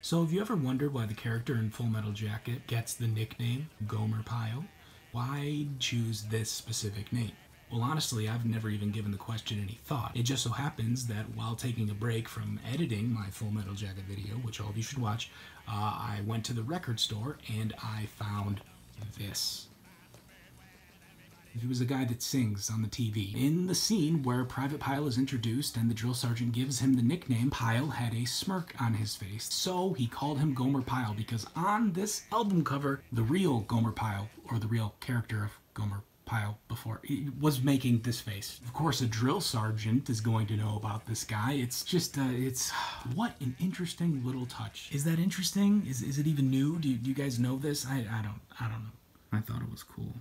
So have you ever wondered why the character in Full Metal Jacket gets the nickname Gomer Pyle? Why choose this specific name? Well, honestly, I've never even given the question any thought. It just so happens that while taking a break from editing my Full Metal Jacket video, which all of you should watch, I went to the record store and I found this. He was a guy that sings on the TV. In the scene where Private Pyle is introduced and the drill sergeant gives him the nickname, Pyle had a smirk on his face, so he called him Gomer Pyle, because on this album cover, the real Gomer Pyle, or the real character of Gomer Pyle before, he was making this face. Of course, a drill sergeant is going to know about this guy. It's just, what an interesting little touch. Is that interesting? Is it even new? Do you guys know this? I don't know. I thought it was cool.